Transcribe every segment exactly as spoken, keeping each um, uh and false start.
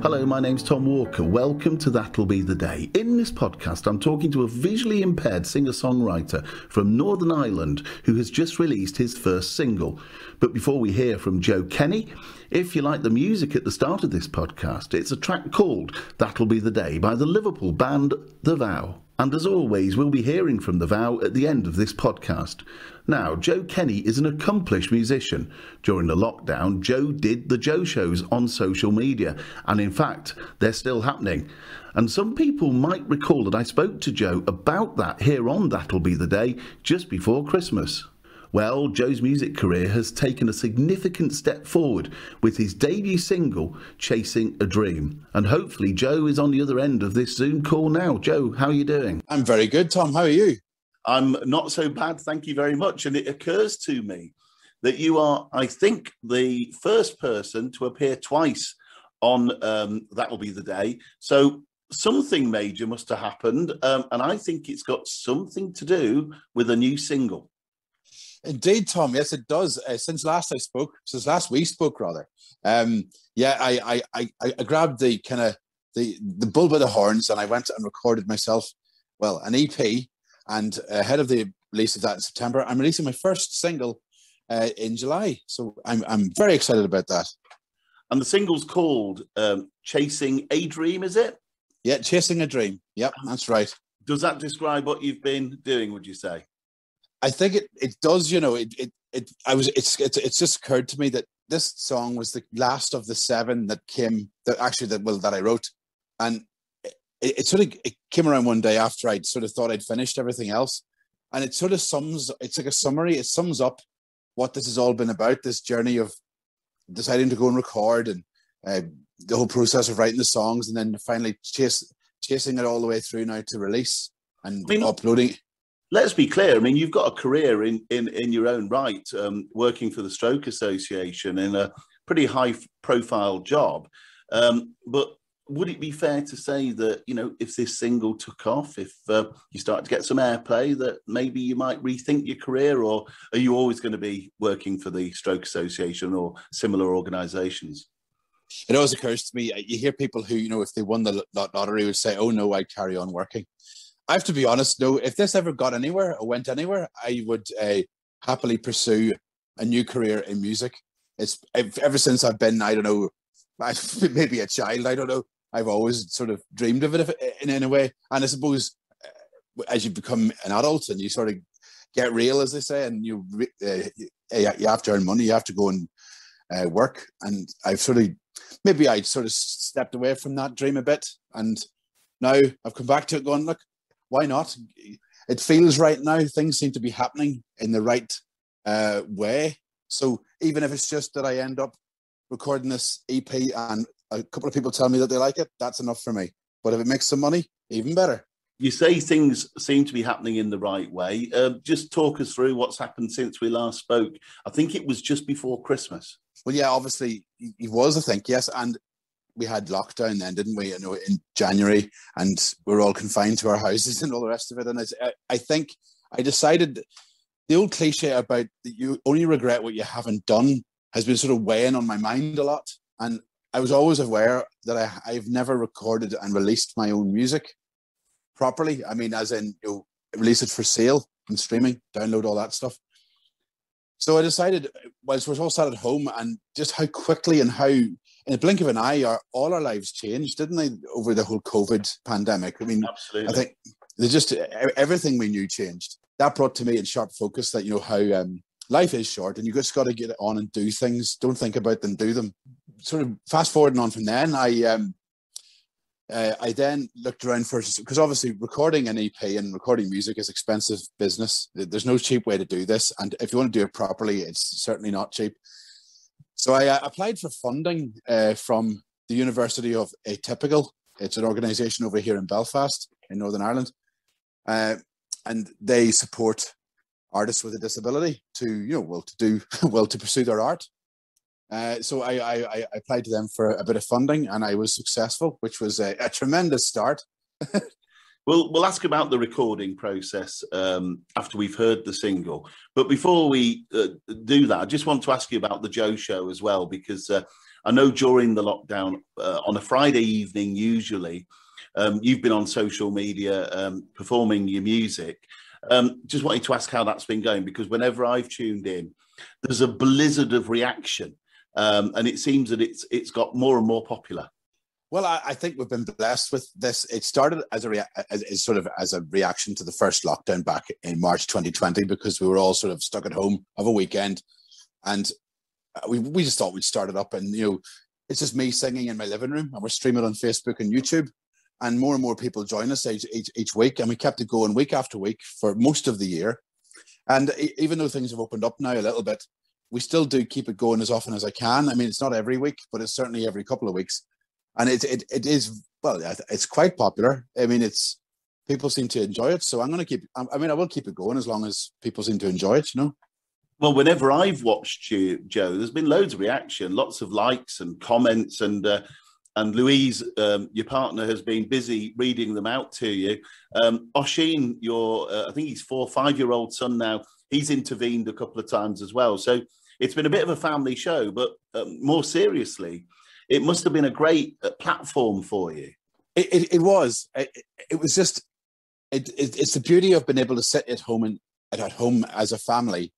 Hello, my name's Tom Walker. Welcome to That'll Be The Day. In this podcast, I'm talking to a visually impaired singer-songwriter from Northern Ireland who has just released his first single. But before we hear from Joe Kenny, if you like the music at the start of this podcast, it's a track called That'll Be The Day by the Liverpool band The Vow. And as always, we'll be hearing from The Vow at the end of this podcast. Now, Joe Kenny is an accomplished musician. During the lockdown, Joe did the Joe shows on social media, and in fact, they're still happening. And some people might recall that I spoke to Joe about that here on That'll Be The Day just before Christmas. Well, Joe's music career has taken a significant step forward with his debut single, Chasing a Dream. And hopefully Joe is on the other end of this Zoom call now. Joe, how are you doing? I'm very good, Tom. How are you? I'm not so bad, thank you very much. And it occurs to me that you are, I think, the first person to appear twice on um, That'll Be The Day. So something major must have happened. Um, and I think it's got something to do with a new single. Indeed, Tom. Yes, it does. Uh, since last I spoke, since last we spoke, rather. Um, yeah, I, I, I, I grabbed the kind of the, the bull by the horns and I went and recorded myself, well, an E P. And ahead of the release of that in September, I'm releasing my first single uh, in July. So I'm, I'm very excited about that. And the single's called um, Chasing a Dream, is it? Yeah, Chasing a Dream. Yep, that's right. Does that describe what you've been doing, would you say? I think it it does. You know, it it it. I was. It's it's it's just occurred to me that this song was the last of the seven that came. That actually that well that I wrote, and it, it sort of it came around one day after I'd sort of thought I'd finished everything else, and it sort of sums. It's like a summary. It sums up what this has all been about. This journey of deciding to go and record, and uh, the whole process of writing the songs, and then finally chase chasing it all the way through now to release and I mean, uploading. Let's be clear. I mean, you've got a career in in, in your own right, um, working for the Stroke Association in a pretty high-profile job. Um, but would it be fair to say that, you know, if this single took off, if uh, you start to get some airplay, that maybe you might rethink your career, or are you always going to be working for the Stroke Association or similar organisations? It always occurs to me, you hear people who, you know, if they won the lottery would say, oh, no, I'd carry on working. I have to be honest, no, if this ever got anywhere or went anywhere, I would uh, happily pursue a new career in music. It's I've, ever since I've been, I don't know, maybe a child, I don't know. I've always sort of dreamed of it in, in a way. And I suppose uh, as you become an adult and you sort of get real, as they say, and you, uh, you have to earn money, you have to go and uh, work. And I've sort of, maybe I sort of stepped away from that dream a bit. And now I've come back to it going, look, why not? It feels right now. Things seem to be happening in the right uh, way. So even if it's just that I end up recording this E P and a couple of people tell me that they like it, that's enough for me. But if it makes some money, even better. You say things seem to be happening in the right way. Uh, just talk us through what's happened since we last spoke. I think it was just before Christmas. Well, yeah, obviously it was, I think, yes. And we had lockdown then, didn't we? You know, in January, and we were all confined to our houses and all the rest of it. And I, I think I decided the old cliche about that you only regret what you haven't done has been sort of weighing on my mind a lot. And I was always aware that I, I've never recorded and released my own music properly. I mean, as in, you know, release it for sale and streaming, download all that stuff. So I decided, whilst we're all sat at home, and just how quickly and how in the blink of an eye, our, all our lives changed, didn't they, over the whole COVID pandemic? I mean, absolutely. I think there's just everything we knew changed. That brought to me in sharp focus that, you know, how um, life is short and you just got to get on and do things. Don't think about them, do them. Sort of fast forwarding on from then, I um, uh, I then looked around for, because obviously recording an E P and recording music is expensive business. There's no cheap way to do this. And if you want to do it properly, it's certainly not cheap. So I uh, applied for funding uh, from the University of Atypical. It's an organisation over here in Belfast, in Northern Ireland. Uh, and they support artists with a disability to, you know, well, to do, well, to pursue their art. Uh, so I, I, I applied to them for a bit of funding and I was successful, which was a, a tremendous start. We'll, we'll ask about the recording process um, after we've heard the single. But before we uh, do that, I just want to ask you about the Joe show as well, because uh, I know during the lockdown, uh, on a Friday evening usually, um, you've been on social media um, performing your music. Um, just wanted to ask how that's been going, because whenever I've tuned in, there's a blizzard of reaction, um, and it seems that it's it's got more and more popular. Well, I, I think we've been blessed with this. It started as a rea as, as sort of as a reaction to the first lockdown back in March twenty twenty, because we were all sort of stuck at home of a weekend, and we we just thought we'd start it up. And you know, it's just me singing in my living room, and we're streaming on Facebook and YouTube, and more and more people join us each each, each week, and we kept it going week after week for most of the year. And even though things have opened up now a little bit, we still do keep it going as often as I can. I mean, it's not every week, but it's certainly every couple of weeks. And it, it, it is, well, it's quite popular. I mean, it's, people seem to enjoy it. So I'm going to keep, I mean, I will keep it going as long as people seem to enjoy it, you know? Well, whenever I've watched you, Joe, there's been loads of reaction, lots of likes and comments. And uh, and Louise, um, your partner, has been busy reading them out to you. Um, Oshin, your, uh, I think he's four, five-year-old son now, he's intervened a couple of times as well. So it's been a bit of a family show, but uh, more seriously, it must have been a great platform for you. It, it, it was. It, it was just, it, it, it's the beauty of being able to sit at home and at home as a family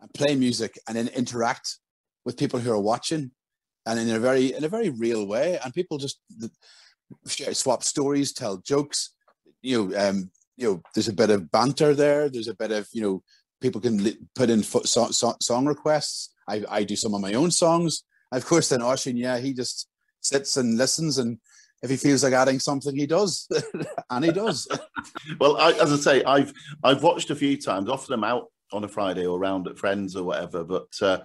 and play music and then interact with people who are watching, and in a very, in a very real way. And people just swap stories, tell jokes, you know, um, you know, there's a bit of banter there. There's a bit of, you know, people can put in so so song requests. I, I do some of my own songs. Of course, then Oshin, yeah, he just sits and listens, and if he feels like adding something, he does, and he does. Well, I, as I say, I've I've watched a few times. Often I'm out on a Friday or around at friends or whatever, but uh,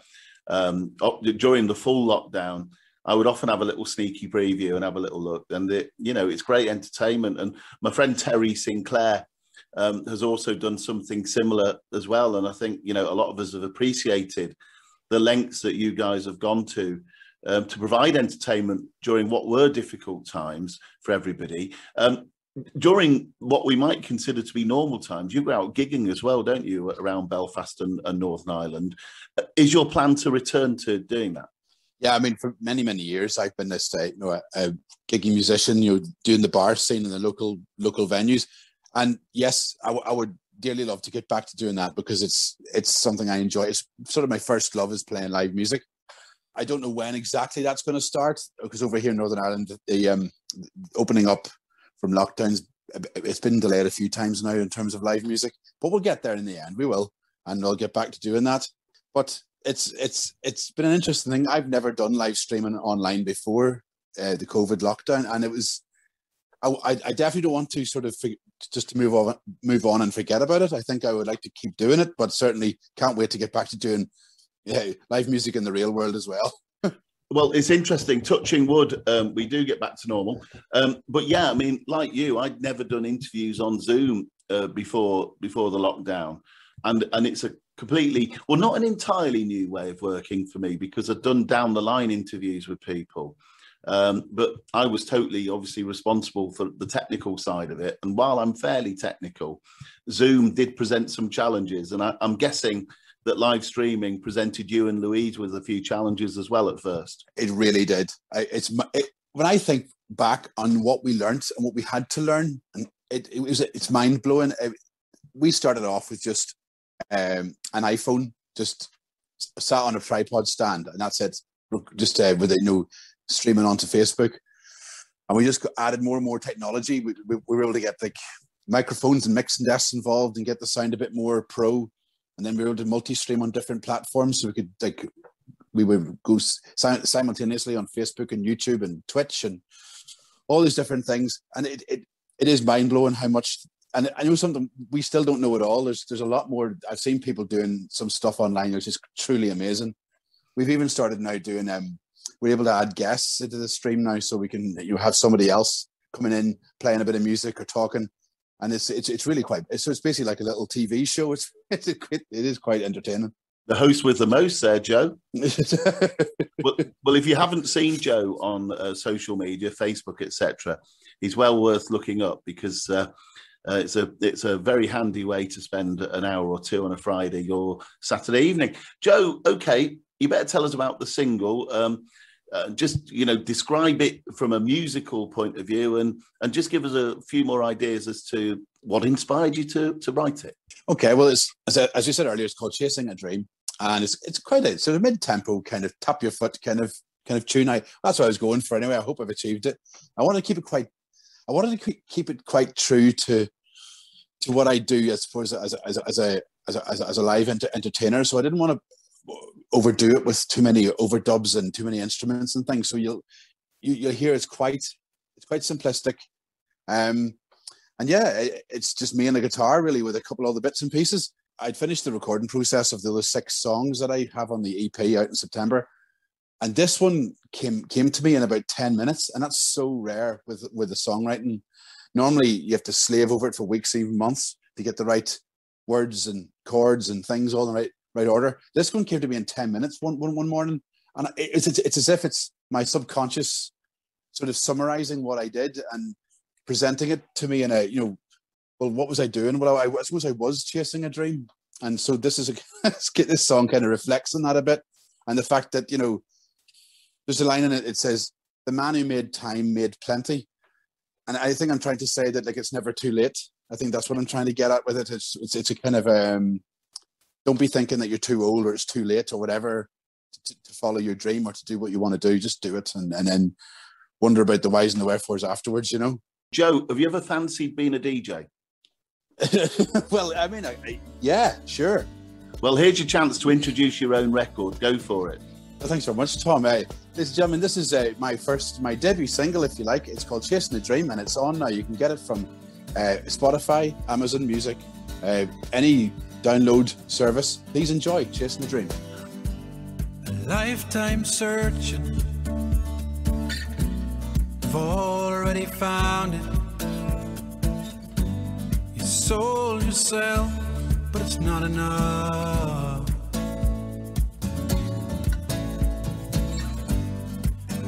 um, during the full lockdown, I would often have a little sneaky preview and have a little look, and it, you know, it's great entertainment. And my friend Terry Sinclair um, has also done something similar as well, and I think, you know, a lot of us have appreciated the lengths that you guys have gone to um, to provide entertainment during what were difficult times for everybody. Um, during what we might consider to be normal times, you go out gigging as well, don't you, around Belfast and, and Northern Ireland. Is your plan to return to doing that? Yeah, I mean, for many, many years, I've been this, uh, you know, a, a gigging musician, you know, doing the bar scene in the local local venues. And yes, I, I would dearly love to get back to doing that, because it's it's something I enjoy. It's sort of my first love, is playing live music. I don't know when exactly that's going to start, because over here in Northern Ireland, the um, opening up from lockdowns, it's been delayed a few times now in terms of live music. But we'll get there in the end. We will, and I'll get back to doing that. But it's it's it's been an interesting thing. I've never done live streaming online before uh, the COVID lockdown, and it was. I, I definitely don't want to sort of just to move on, move on and forget about it. I think I would like to keep doing it, but certainly can't wait to get back to doing yeah, live music in the real world as well. Well, it's interesting. Touching wood, um, we do get back to normal. Um, but yeah, I mean, like you, I'd never done interviews on Zoom uh, before before the lockdown, and and it's a completely, well, not an entirely new way of working for me, because I've done down the line interviews with people. Um, but I was totally, obviously, responsible for the technical side of it. And while I'm fairly technical, Zoom did present some challenges. And I, I'm guessing that live streaming presented you and Louise with a few challenges as well at first. It really did. I, it's it, when I think back on what we learned and what we had to learn, and it, it was it's mind blowing. It, we started off with just um, an iPhone, just sat on a tripod stand, and that's it. Just uh, with a new. Streaming onto Facebook, and we just added more and more technology. We, we, we were able to get like microphones and mixing desks involved and get the sound a bit more pro, and then we were able to multi-stream on different platforms, so we could like we would go si simultaneously on Facebook and YouTube and Twitch and all these different things. And it it, it is mind-blowing how much, and I know something we still don't know at all. There's there's a lot more. I've seen people doing some stuff online which is truly amazing. We've even started now doing um we're able to add guests into the stream now, so we can you know, have somebody else coming in, playing a bit of music or talking, and it's it's it's really quite. It's, it's basically like a little T V show. It's, it's it is quite entertaining. The host with the most, there, Joe. well, well, if you haven't seen Joe on uh, social media, Facebook, et cetera, he's well worth looking up, because uh, Uh, it's a it's a very handy way to spend an hour or two on a Friday or Saturday evening. Joe, okay, you better tell us about the single. Um, uh, just you know, describe it from a musical point of view, and and just give us a few more ideas as to what inspired you to to write it. Okay, well, it's as, I, as you said earlier, it's called Chasing a Dream, and it's it's quite a sort of mid-tempo kind of tap your foot kind of kind of tune. I that's what I was going for anyway. I hope I've achieved it. I wanted to keep it quite. I wanted to keep it quite true to. to what I do, I suppose, as a, as a, as a, as a, as a, as a live ent entertainer. So I didn't want to overdo it with too many overdubs and too many instruments and things. So you'll you, you'll hear it's quite it's quite simplistic, um, and yeah, it, it's just me and the guitar really, with a couple of other bits and pieces. I'd finished the recording process of the other six songs that I have on the E P out in September, and this one came came to me in about ten minutes, and that's so rare with with the songwriting. Normally, you have to slave over it for weeks, even months, to get the right words and chords and things all in the right right order. This one came to me in ten minutes one one, one morning, and it's, it's it's as if it's my subconscious sort of summarizing what I did and presenting it to me in a, you know, well, what was I doing? Well, I, I suppose I was chasing a dream, and so this is a this song kind of reflects on that a bit, and the fact that, you know, there's a line in it. It says, "The man who made time made plenty." And I think I'm trying to say that, like, it's never too late. I think that's what I'm trying to get at with it. It's it's, it's a kind of um, don't be thinking that you're too old or it's too late or whatever to, to follow your dream or to do what you want to do. Just do it, and and then wonder about the whys and the wherefores afterwards. You know. Joe, have you ever fancied being a D J? Well, I mean, I, I, yeah, sure. Well, here's your chance to introduce your own record. Go for it. Well, thanks so much, Tom. Uh, ladies and gentlemen, this is uh, my first, my debut single, if you like. It's called Chasing a Dream, and it's on now. You can get it from uh, Spotify, Amazon Music, uh, any download service. Please enjoy Chasing a Dream. A lifetime searching, I've already found it. You sold yourself, but it's not enough.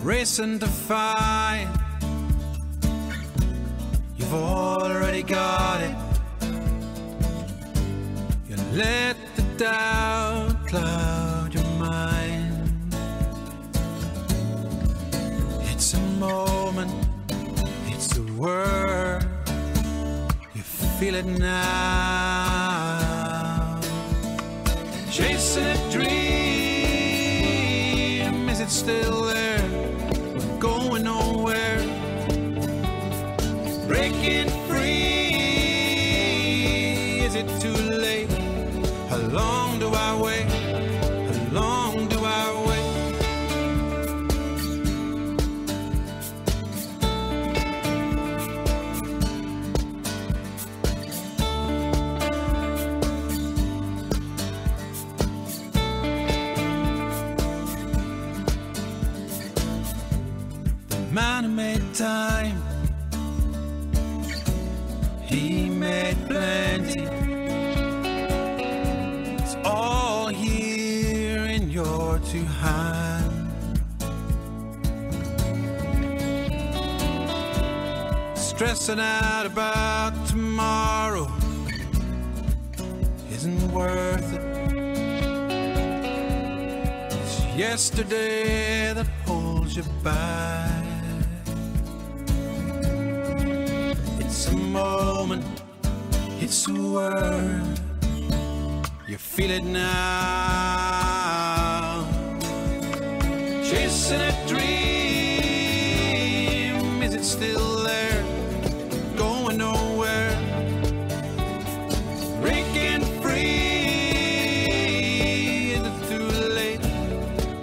Racing to find, you've already got it. You let the doubt cloud your mind. It's a moment, it's a word, you feel it now. Chasing a dream, is it still there? Going nowhere, breaking free. Is it too late? How long do I wait? How long do I time? He made plenty. It's all here in your two hands. Stressing out about tomorrow isn't worth it. It's yesterday that holds you back. It's a moment, it's a word, you feel it now. Chasing a dream, is it still there? Going nowhere, breaking free, is it too late?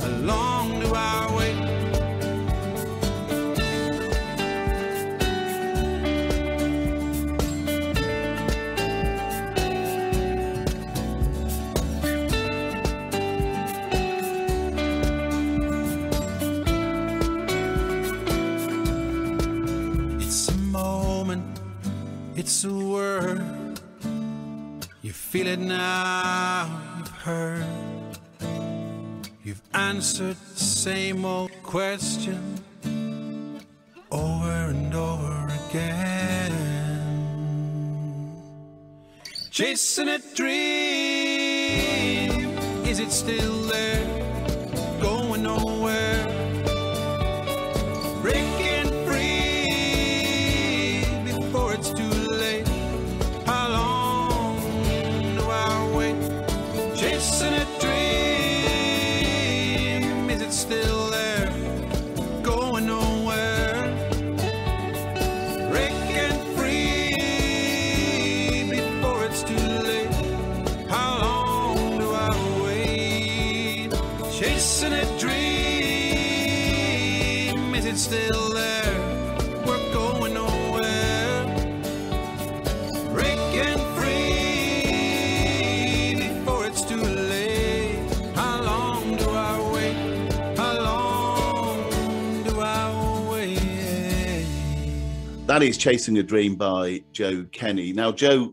How long do I wait? It's a word, you feel it now. You've heard, you've answered the same old question over and over again. Chasing a dream, is it still there, going nowhere? Breaking free before it's too late. How long do I wait? Chasing a dream, is it still there, going nowhere? Breaking free before it's too late. How long do I wait? Chasing a dream, is it still there? We're going nowhere. Breaking free before it's too late. How long do I wait? How long do I wait? That is Chasing a Dream by Joe Kenny. Now, Joe,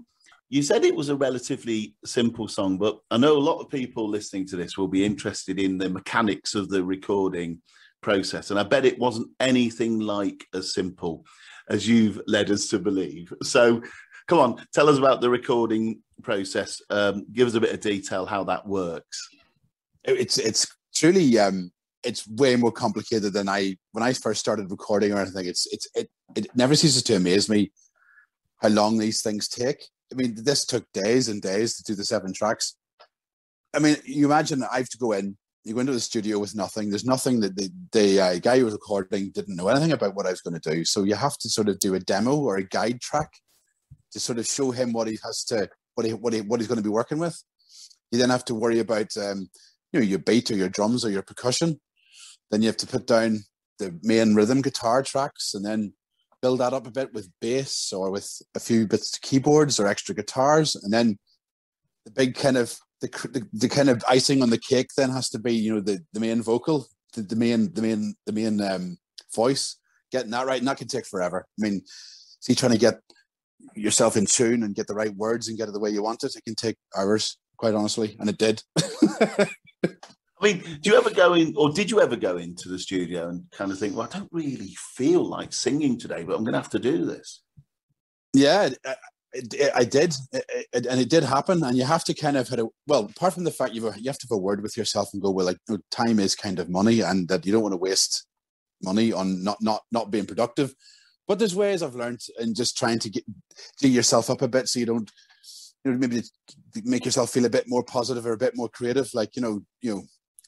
you said it was a relatively simple song, but I know a lot of people listening to this will be interested in the mechanics of the recording process, and I bet it wasn't anything like as simple as you've led us to believe. So come on, tell us about the recording process. Um, give us a bit of detail how that works. It's it's truly um, it's way more complicated than I when I first started recording or anything. It's it's it it never ceases to amaze me how long these things take. I mean, this took days and days to do the seven tracks. I mean, you imagine I have to go in, you go into the studio with nothing. There's nothing that the, the uh, guy who was recording didn't know anything about what I was going to do. So you have to sort of do a demo or a guide track to sort of show him what he has to, what he, what he, what he's going to be working with. You then have to worry about, um, you know, your beat or your drums or your percussion. Then you have to put down the main rhythm guitar tracks and then build that up a bit with bass or with a few bits of keyboards or extra guitars. And then the big kind of, the, the, the kind of icing on the cake then has to be, you know, the, the main vocal, the, the main, the main, the main um, voice, getting that right. And that can take forever. I mean, see, trying to get yourself in tune and get the right words and get it the way you want it, it can take hours, quite honestly. And it did. I mean, do you ever go in, or did you ever go into the studio and kind of think, well, I don't really feel like singing today, but I'm going to have to do this? Yeah, I, I, I did. It, it, and it did happen. And you have to kind of, hit a, well, apart from the fact you've, you have to have a word with yourself and go, well, like, you know, time is kind of money and that you don't want to waste money on not, not, not being productive. But there's ways I've learned in just trying to get do yourself up a bit so you don't, you know, maybe make yourself feel a bit more positive or a bit more creative. Like, you know, you know,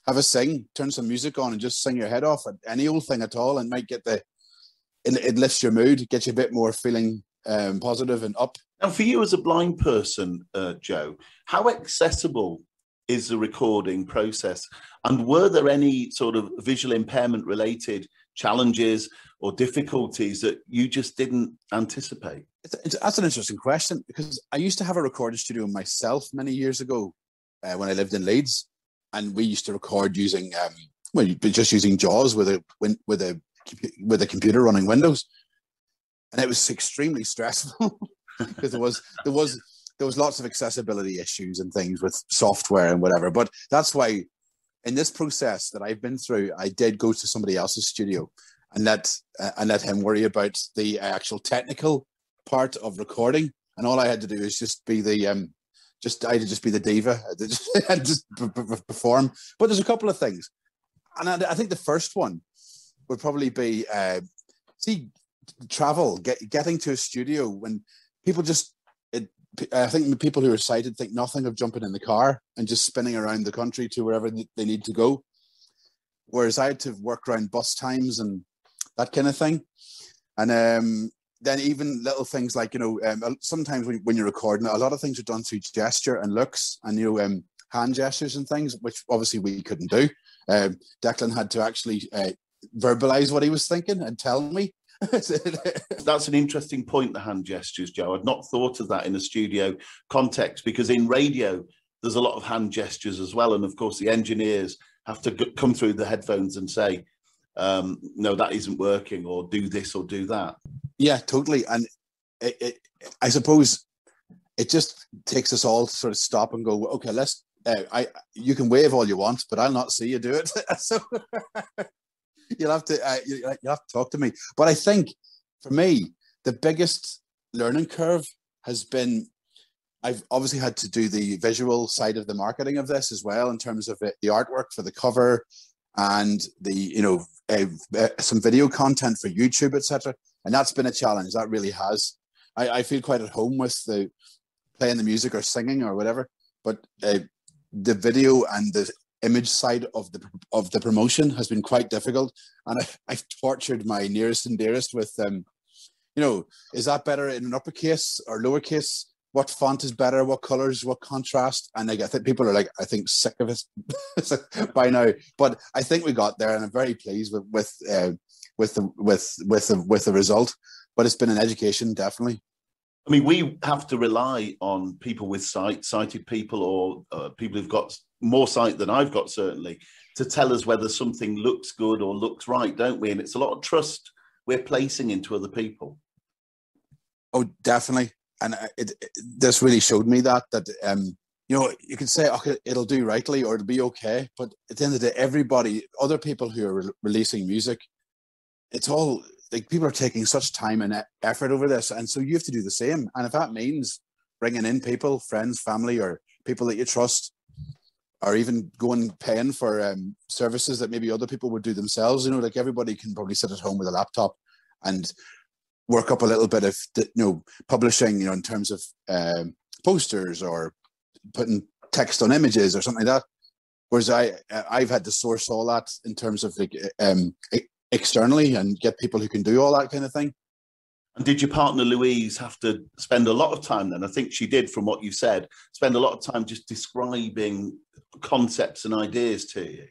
have a sing, turn some music on and just sing your head off at any old thing at all and might get the, it, it lifts your mood, gets you a bit more feeling um, positive and up. Now for you as a blind person, uh, Joe, how accessible is the recording process? And were there any sort of visual impairment related challenges or difficulties that you just didn't anticipate? It's, it's, that's an interesting question, because I used to have a recording studio myself many years ago uh, when I lived in Leeds, and we used to record using um, well, just using JAWS with a with a with a computer running Windows, and it was extremely stressful because there was there was there was lots of accessibility issues and things with software and whatever. But that's why, in this process that I've been through, I did go to somebody else's studio and let, uh, and let him worry about the actual technical part of recording. And all I had to do is just be the, um, just I had to just be the diva and just, just perform. But there's a couple of things. And I, I think the first one would probably be, uh, see, travel, get, getting to a studio when people just, it, I think the people who are sighted think nothing of jumping in the car and just spinning around the country to wherever they need to go. Whereas I had to work around bus times and that kind of thing. And um, then even little things like, you know, um, sometimes when, when you're recording, a lot of things are done through gesture and looks and, you know, um, hand gestures and things, which obviously we couldn't do. Um, Declan had to actually uh, verbalize what he was thinking and tell me. That's an interesting point, the hand gestures, Joe. I'd not thought of that in a studio context, because in radio, there's a lot of hand gestures as well. And of course, the engineers have to g come through the headphones and say, um, no, that isn't working, or do this or do that. Yeah, totally. And it, it, I suppose it just takes us all to sort of stop and go, okay, let's, uh, I, you can wave all you want, but I'll not see you do it. So you'll have to uh, you'll have to talk to me. But I think for me, the biggest learning curve has been I've obviously had to do the visual side of the marketing of this as well, in terms of it, the artwork for the cover and the, you know, uh, uh, some video content for YouTube, et cetera. And that's been a challenge. That really has. I, I feel quite at home with the playing the music or singing or whatever, but uh, the video and the image side of the of the promotion has been quite difficult. And I, I've tortured my nearest and dearest with, um, you know, is that better in an uppercase or lowercase? What font is better? What colors? What contrast? And I think people are like, I think sick of us by now. But I think we got there, and I'm very pleased with with uh, with the with with the, with the result. But it's been an education, definitely. I mean, we have to rely on people with sight, sighted people, or uh, people who've got more sight than I've got, certainly, to tell us whether something looks good or looks right, don't we? And it's a lot of trust we're placing into other people. Oh, definitely. And it, it, this really showed me that, that, um, you know, you can say, okay, it'll do rightly or it'll be okay. But at the end of the day, everybody, other people who are re releasing music, it's all like people are taking such time and effort over this. And so you have to do the same. And if that means bringing in people, friends, family, or people that you trust, or even going paying for um, services that maybe other people would do themselves, you know, like everybody can probably sit at home with a laptop and work up a little bit of, you know, publishing, you know, in terms of um, posters or putting text on images or something like that. Whereas I, I've had to source all that in terms of like um, externally and get people who can do all that kind of thing. And did your partner Louise have to spend a lot of time then? I think she did, from what you said, spend a lot of time just describing concepts and ideas to you.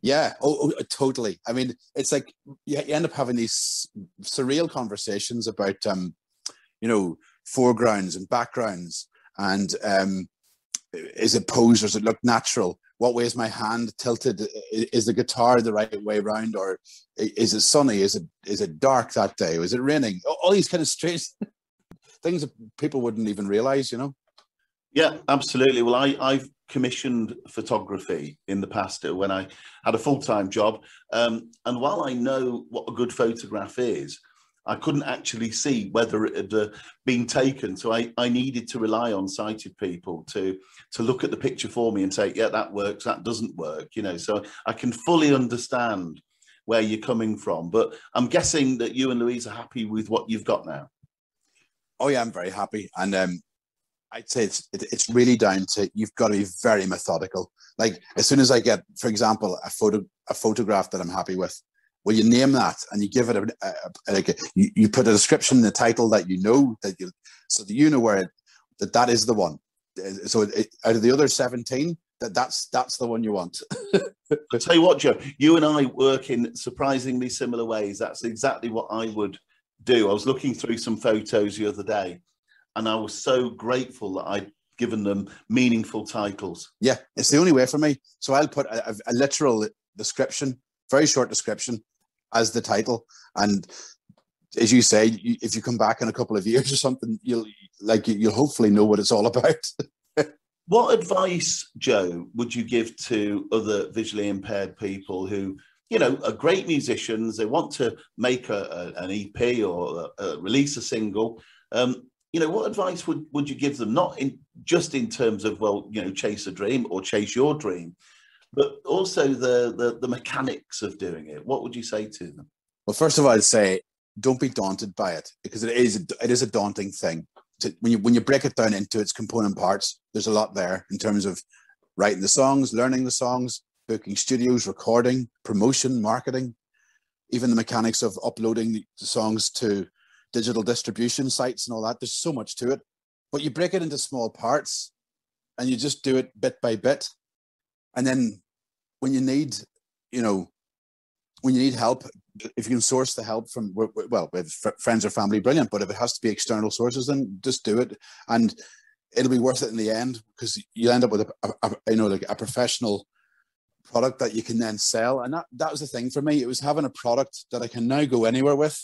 Yeah, oh, oh, totally. I mean, it's like you end up having these surreal conversations about, um, you know, foregrounds and backgrounds, and um, is it posed or does it look natural? What way is my hand tilted? Is the guitar the right way round, or is it sunny? Is it is it dark that day? Is it raining? All these kind of strange things that people wouldn't even realise, you know. Yeah, absolutely. Well, I, I've commissioned photography in the past when I had a full-time job. Um, and while I know what a good photograph is, I couldn't actually see whether it had uh, been taken. So I, I needed to rely on sighted people to, to look at the picture for me and say, yeah, that works, that doesn't work, you know. So I can fully understand where you're coming from. But I'm guessing that you and Louise are happy with what you've got now. Oh, yeah, I'm very happy. And, um, I'd say it's it's really down to, you've got to be very methodical. Like as soon as I get, for example, a photo a photograph that I'm happy with, well, you name that and you give it a, a, a like a, you, you put a description, the title that you know that you so that you know where it, that that is the one. So it, out of the other seventeen, that that's that's the one you want. I'll tell you what, Joe, you and I work in surprisingly similar ways. That's exactly what I would do. I was looking through some photos the other day, and I was so grateful that I'd given them meaningful titles. Yeah, it's the only way for me. So I'll put a, a literal description, very short description, as the title. And as you say, you, if you come back in a couple of years or something, you'll like you'll hopefully know what it's all about. What advice, Joe, would you give to other visually impaired people who, you know, are great musicians? They want to make a, a, an E P or a, a release a single. Um, You know, what advice would, would you give them? Not in just in terms of, well, you know, chase a dream or chase your dream, but also the, the, the mechanics of doing it. What would you say to them? Well, first of all, I'd say, don't be daunted by it, because it is, it is a daunting thing. To, when, you, when you break it down into its component parts, there's a lot there in terms of writing the songs, learning the songs, booking studios, recording, promotion, marketing, even the mechanics of uploading the songs to digital distribution sites and all that. There's so much to it, but you break it into small parts and you just do it bit by bit. And then when you need, you know, when you need help, if you can source the help from, well, with friends or family, brilliant, but if it has to be external sources, then just do it. And it'll be worth it in the end, because you end up with a, a, a you know, like a professional product that you can then sell. And that, that was the thing for me. It was having a product that I can now go anywhere with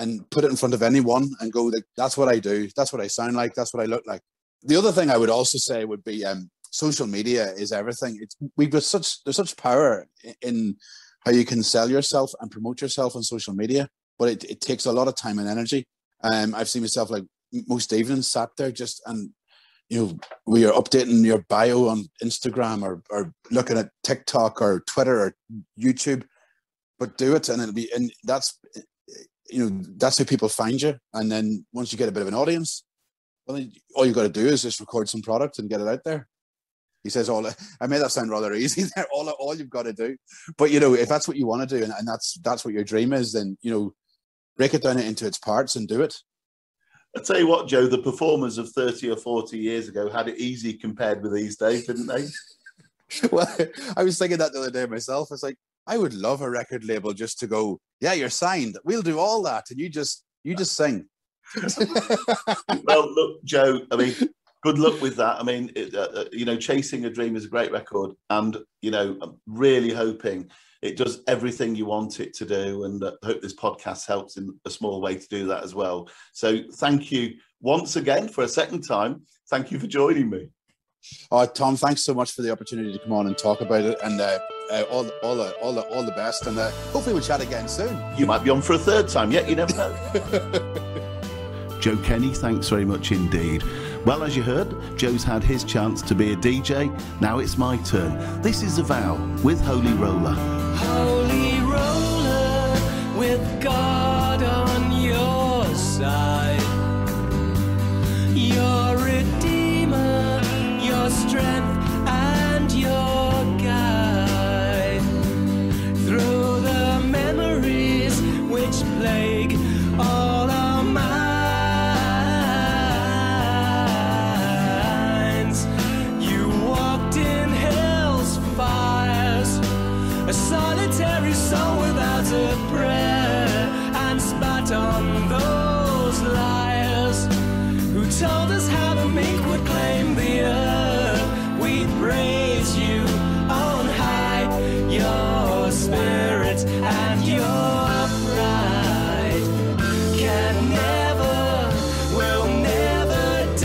and put it in front of anyone and go, that's what I do, that's what I sound like, that's what I look like. The other thing I would also say would be um, social media is everything. It's, we've got such, there's such power in how you can sell yourself and promote yourself on social media, but it, it takes a lot of time and energy. Um, I've seen myself like most evenings sat there just and you know, we are updating your bio on Instagram or, or looking at TikTok or Twitter or YouTube, but do it. And it'll be, and that's, you know, that's how people find you. And then once you get a bit of an audience, well, then all you got to do is just record some product and get it out there. He says, all, I made that sound rather easy there. All, all you've got to do, but you know, if that's what you want to do and, and that's, that's what your dream is, then, you know, break it down into its parts and do it. I tell you what, Joe, the performers of thirty or forty years ago had it easy compared with these days, didn't they? Well, I was thinking that the other day myself. I was like, I would love a record label just to go, yeah, you're signed. We'll do all that. And you just, you just sing. Well, look, Joe, I mean, good luck with that. I mean, it, uh, you know, Chasing a Dream is a great record. And, you know, I'm really hoping it does everything you want it to do. And I uh, hope this podcast helps in a small way to do that as well. So thank you once again for a second time. Thank you for joining me. Uh, Tom, thanks so much for the opportunity to come on and talk about it, and uh, uh, all, all, uh, all, uh, all the best, and uh, hopefully we'll chat again soon. You might be on for a third time, yet you never know. Joe Kenny, thanks very much indeed. Well, as you heard, Joe's had his chance to be a D J, now it's my turn. This is The Vow with Holy Roller. Holy Roller, with God on your side, your Redeemer, your strength and your guide, through the memories which plague all our minds. You walked in hell's fires, a solitary soul without a prayer, and spat on those liars who told us how the meek would claim the earth. We praise you on high, your spirit and your pride can never, will never die.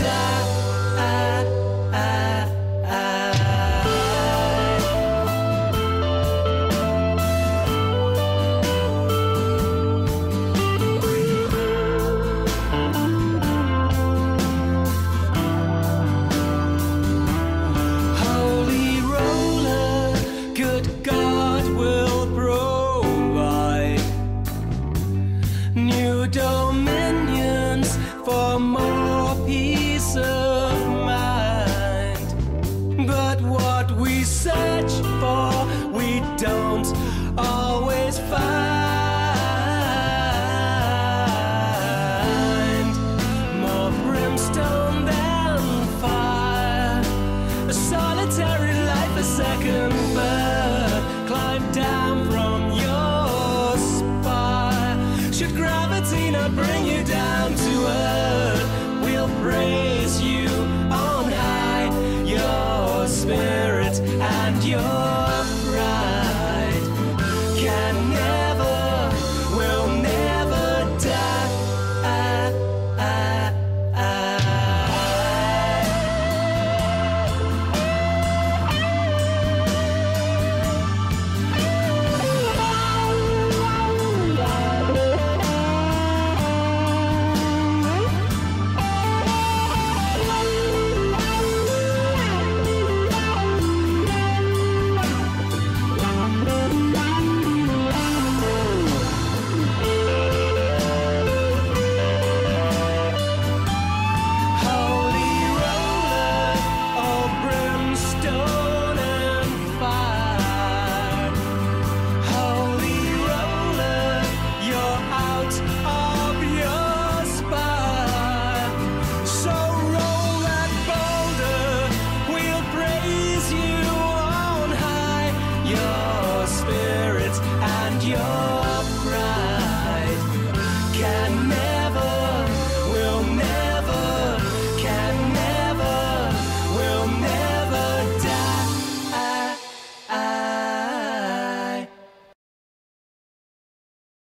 Your